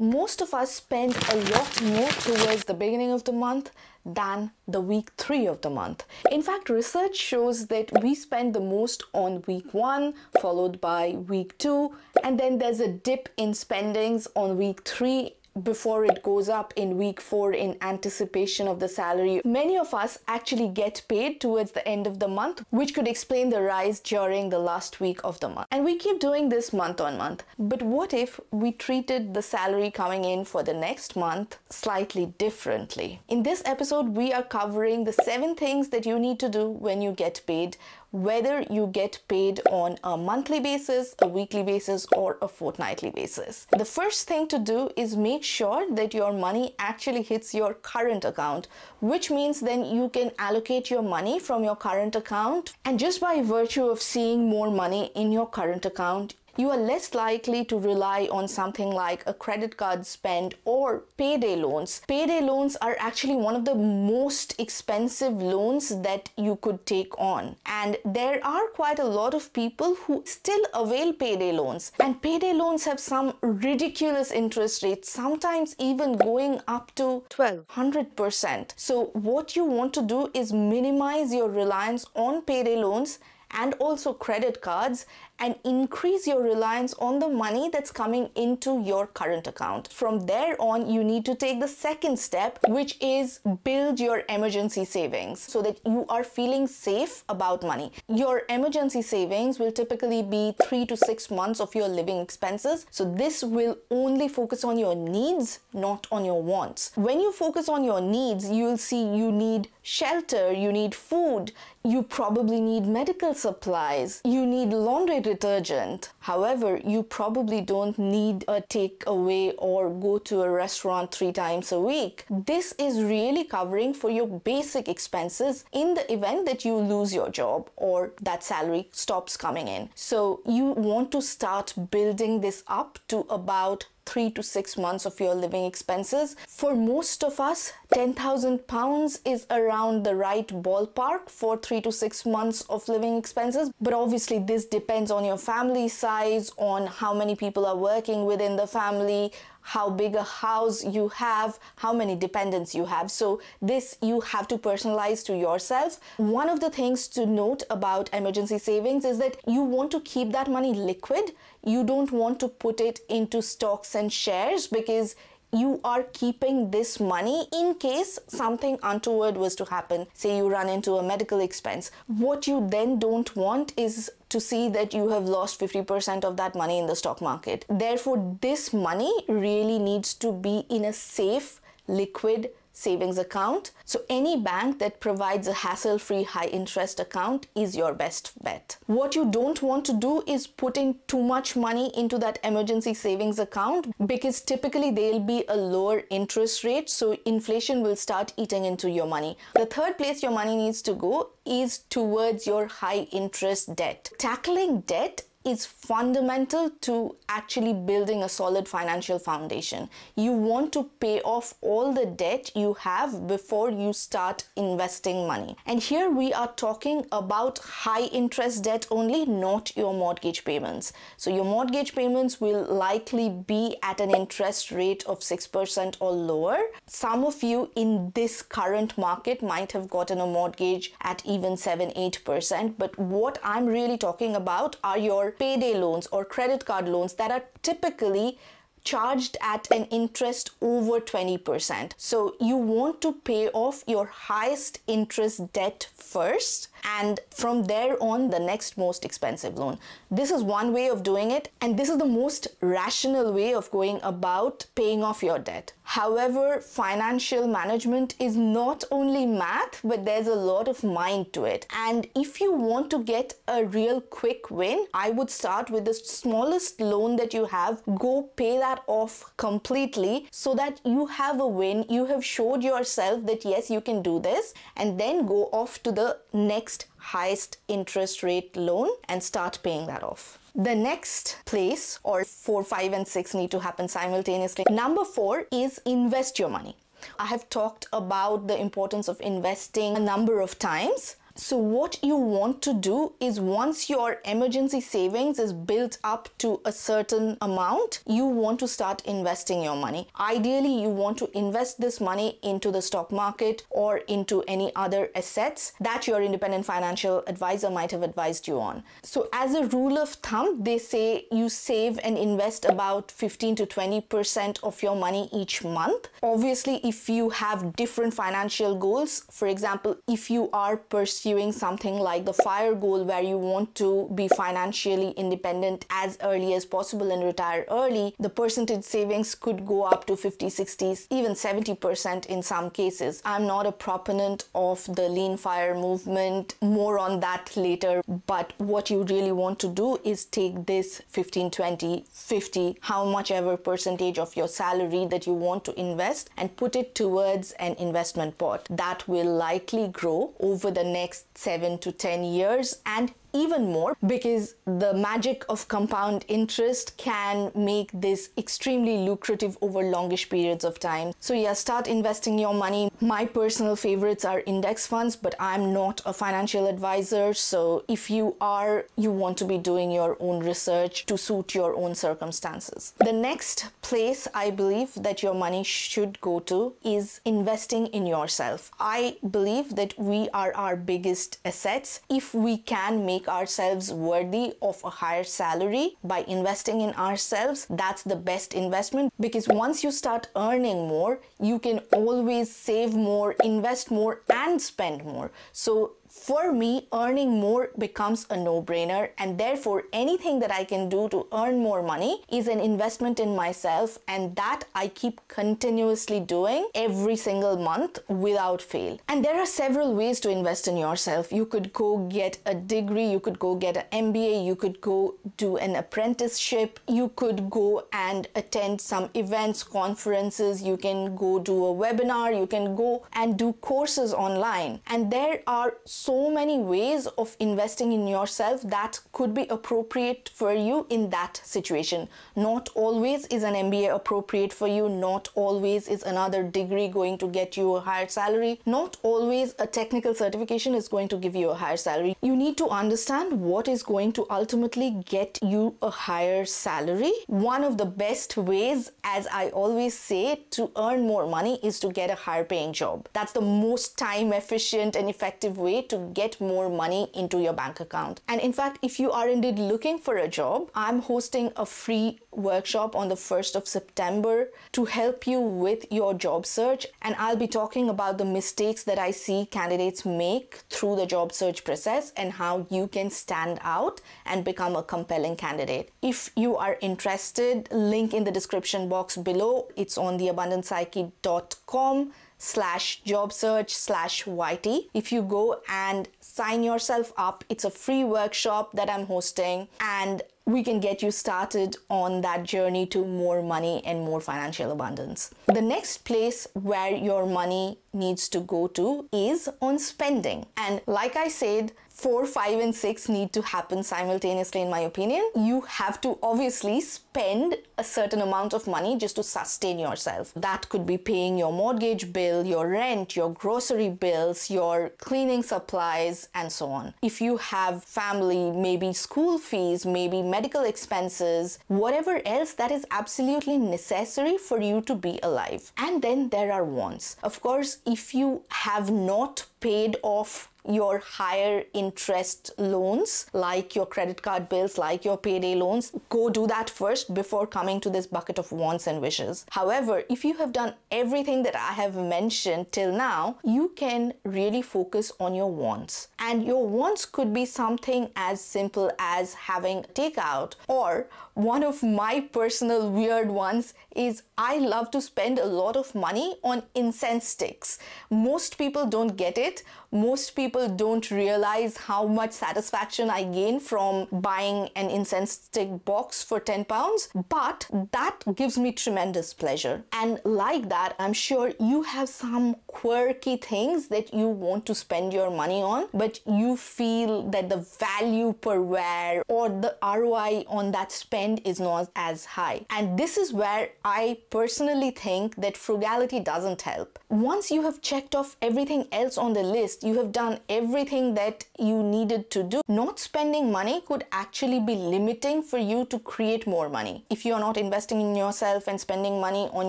Most of us spend a lot more towards the beginning of the month than the week 3 of the month. In fact, research shows that we spend the most on week 1, followed by week 2, and then there's a dip in spendings on week 3 before it goes up in week 4 in anticipation of the salary. Many of us actually get paid towards the end of the month, which could explain the rise during the last week of the month. And we keep doing this month on month. But what if we treated the salary coming in for the next month slightly differently? In this episode, we are covering the 7 things that you need to do when you get paid, whether you get paid on a monthly basis, a weekly basis, or a fortnightly basis. The first thing to do is make sure that your money actually hits your current account, which means then you can allocate your money from your current account. And just by virtue of seeing more money in your current account, you are less likely to rely on something like a credit card spend or payday loans. Payday loans are actually one of the most expensive loans that you could take on. And there are quite a lot of people who still avail payday loans. And payday loans have some ridiculous interest rates, sometimes even going up to 1,200%. So what you want to do is minimize your reliance on payday loans and also credit cards, and increase your reliance on the money that's coming into your current account. From there on, you need to take the second step, which is build your emergency savings so that you are feeling safe about money. Your emergency savings will typically be 3 to 6 months of your living expenses. So this will only focus on your needs, not on your wants. When you focus on your needs, you'll see you need shelter, you need food, you probably need medical supplies, you need laundry detergent. However, you probably don't need a takeaway or go to a restaurant 3 times a week. This is really covering for your basic expenses in the event that you lose your job or that salary stops coming in. So you want to start building this up to about 3 to 6 months of your living expenses. For most of us, £10,000 is around the right ballpark for 3 to 6 months of living expenses. But obviously this depends on your family size, on how many people are working within the family, how big a house you have, how many dependents you have. So this you have to personalize to yourself. One of the things to note about emergency savings is that you want to keep that money liquid. You don't want to put it into stocks and shares, because you are keeping this money in case something untoward was to happen. Say you run into a medical expense. What you then don't want is to see that you have lost 50% of that money in the stock market. Therefore, this money really needs to be in a safe, liquid savings account. So any bank that provides a hassle-free high interest account is your best bet. What you don't want to do is putting too much money into that emergency savings account, because typically there'll be a lower interest rate, so inflation will start eating into your money. The third place your money needs to go is towards your high interest debt. Tackling debt is fundamental to actually building a solid financial foundation. You want to pay off all the debt you have before you start investing money. And here we are talking about high interest debt only, not your mortgage payments. So your mortgage payments will likely be at an interest rate of 6% or lower. Some of you in this current market might have gotten a mortgage at even 7, 8%. But what I'm really talking about are your payday loans or credit card loans that are typically charged at an interest over 20%. So you want to pay off your highest interest debt first, and from there on the next most expensive loan. This is one way of doing it, and this is the most rational way of going about paying off your debt. However, financial management is not only math, but there's a lot of mind to it. And if you want to get a real quick win, I would start with the smallest loan that you have. Go pay that off completely so that you have a win. You have showed yourself that yes, you can do this, and then go off to the next highest interest rate loan and start paying that off. The next place, or 4, 5, and 6 need to happen simultaneously. Number 4 is invest your money. I have talked about the importance of investing a number of times. So what you want to do is, once your emergency savings is built up to a certain amount, you want to start investing your money. Ideally, you want to invest this money into the stock market or into any other assets that your independent financial advisor might have advised you on. So as a rule of thumb, they say you save and invest about 15 to 20% of your money each month. Obviously, if you have different financial goals, for example, if you are pursuing something like the FIRE goal, where you want to be financially independent as early as possible and retire early, the percentage savings could go up to 50, 60, even 70% in some cases. I'm not a proponent of the Lean FIRE movement, more on that later, but what you really want to do is take this 15, 20, 50, how much ever percentage of your salary that you want to invest, and put it towards an investment pot that will likely grow over the next 7 to 10 years, and even more, because the magic of compound interest can make this extremely lucrative over longish periods of time. So yeah, start investing your money. My personal favorites are index funds, but I'm not a financial advisor. So if you are, you want to be doing your own research to suit your own circumstances. The next place I believe that your money should go to is investing in yourself. I believe that we are our biggest assets. If we can make ourselves worthy of a higher salary by investing in ourselves, that's the best investment, because once you start earning more, you can always save more, invest more, and spend more. So for me, earning more becomes a no-brainer, and therefore anything that I can do to earn more money is an investment in myself, and that I keep continuously doing every single month without fail. And there are several ways to invest in yourself. You could go get a degree, you could go get an MBA, you could go do an apprenticeship, you could go and attend some events, conferences, you can go do a webinar, you can go and do courses online. And there are so many ways of investing in yourself that could be appropriate for you in that situation. Not always is an MBA appropriate for you, not always is another degree going to get you a higher salary, not always a technical certification is going to give you a higher salary. You need to understand what is going to ultimately get you a higher salary. One of the best ways, as I always say, to earn more money is to get a higher paying job. That's the most time efficient and effective way to get more money into your bank account. And in fact, if you are indeed looking for a job, I'm hosting a free workshop on the 1st of September to help you with your job search, and I'll be talking about the mistakes that I see candidates make through the job search process and how you can stand out and become a compelling candidate. If you are interested, link in the description box below. It's on theabundancepsyche.com/jobsearch/YT. If you go and sign yourself up, it's a free workshop that I'm hosting, and we can get you started on that journey to more money and more financial abundance. The next place where your money needs to go to is on spending. And like I said, 4, 5, and 6 need to happen simultaneously, in my opinion. You have to obviously spend a certain amount of money just to sustain yourself. That could be paying your mortgage bill, your rent, your grocery bills, your cleaning supplies, and so on. If you have family, maybe school fees, maybe medical expenses, whatever else that is absolutely necessary for you to be alive. And then there are wants. Of course, if you have not paid off your higher interest loans, like your credit card bills, like your payday loans, go do that first before coming to this bucket of wants and wishes. However, if you have done everything that I have mentioned till now, you can really focus on your wants. And your wants could be something as simple as having takeout, or one of my personal weird ones is I love to spend a lot of money on incense sticks. Most people don't get it. Most people don't realize how much satisfaction I gain from buying an incense stick box for £10, but that gives me tremendous pleasure. And like that, I'm sure you have some quirky things that you want to spend your money on, but you feel that the value per wear or the ROI on that spend end is not as high. And this is where I personally think that frugality doesn't help. Once you have checked off everything else on the list, you have done everything that you needed to do. Not spending money could actually be limiting for you to create more money. If you're not investing in yourself and spending money on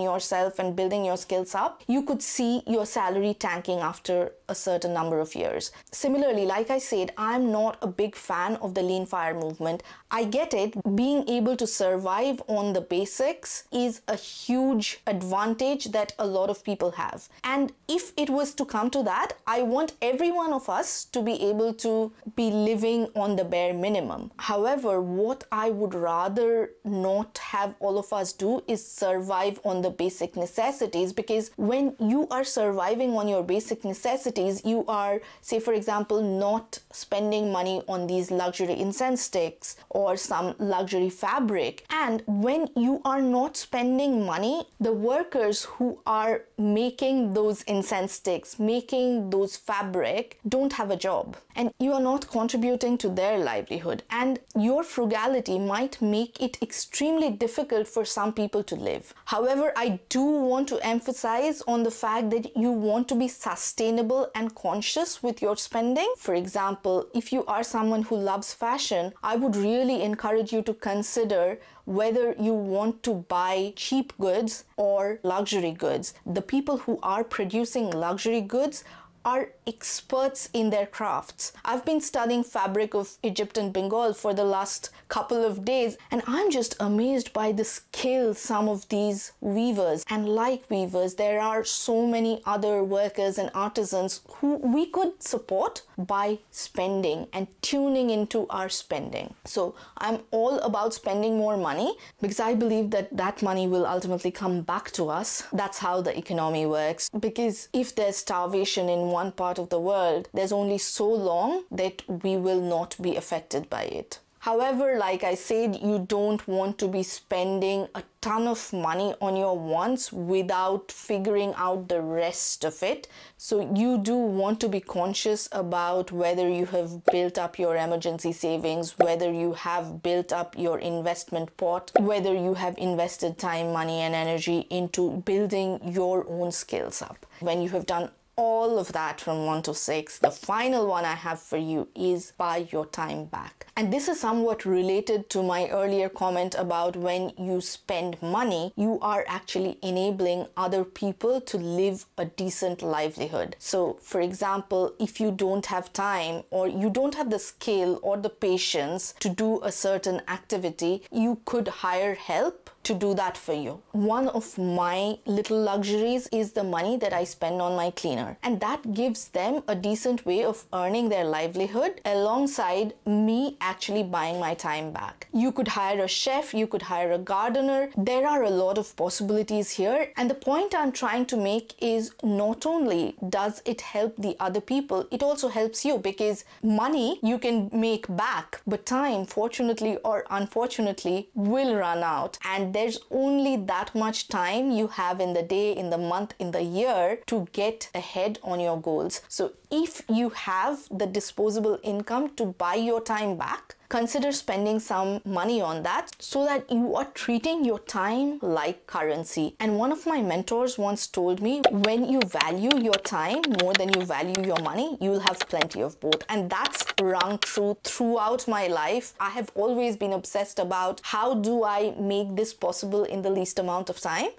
yourself and building your skills up, you could see your salary tanking after a certain number of years. Similarly, like I said, I'm not a big fan of the Lean FIRE movement. I get it. Being able to survive on the basics is a huge advantage that a lot of people have. And if it was to come to that, I want every one of us to be able to be living on the bare minimum. However, what I would rather not have all of us do is survive on the basic necessities, because when you are surviving on your basic necessities, you are, say for example, not spending money on these luxury incense sticks or some luxury fabric. And when you are not spending money, the workers who are making those incense sticks, making those fabric, don't have a job, and you are not contributing to their livelihood, and your frugality might make it extremely difficult for some people to live. However, I do want to emphasize on the fact that you want to be sustainable and conscious with your spending. For example, if you are someone who loves fashion, I would really encourage you to consider whether you want to buy cheap goods or luxury goods. The people who are producing luxury goods are experts in their crafts. I've been studying fabric of Egyptian Bengal for the last couple of days, and I'm just amazed by the skill some of these weavers, and like weavers, there are so many other workers and artisans who we could support by spending and tuning into our spending. So I'm all about spending more money, because I believe that that money will ultimately come back to us. That's how the economy works, because if there's starvation in one part of the world, there's only so long that we will not be affected by it. However, like I said, you don't want to be spending a ton of money on your wants without figuring out the rest of it. So you do want to be conscious about whether you have built up your emergency savings, whether you have built up your investment pot, whether you have invested time, money, and energy into building your own skills up. When you have done all of that from 1 to 6, the final one I have for you is buy your time back. And this is somewhat related to my earlier comment about when you spend money, you are actually enabling other people to live a decent livelihood. So for example, if you don't have time or you don't have the skill or the patience to do a certain activity, you could hire help to do that for you. One of my little luxuries is the money that I spend on my cleaner, and that gives them a decent way of earning their livelihood alongside me actually buying my time back. You could hire a chef, you could hire a gardener. There are a lot of possibilities here, and the point I'm trying to make is not only does it help the other people, it also helps you, because money you can make back, but time, fortunately or unfortunately, will run out, and there's only that much time you have in the day, in the month, in the year to get ahead on your goals. So if you have the disposable income to buy your time back, consider spending some money on that so that you are treating your time like currency. And one of my mentors once told me, when you value your time more than you value your money, you will have plenty of both. And that's rung true throughout my life. I have always been obsessed about how do I make this possible in the least amount of time.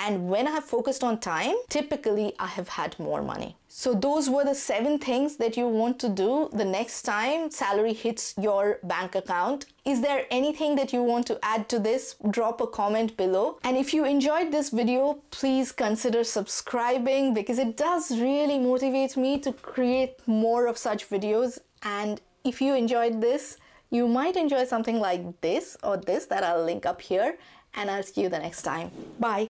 And when I have focused on time, typically I have had more money. So those were the 7 things that you want to do the next time salary hits your bank account. Is there anything that you want to add to this? Drop a comment below. And if you enjoyed this video, please consider subscribing, because it does really motivate me to create more of such videos. And if you enjoyed this, you might enjoy something like this or this that I'll link up here. And I'll see you the next time. Bye.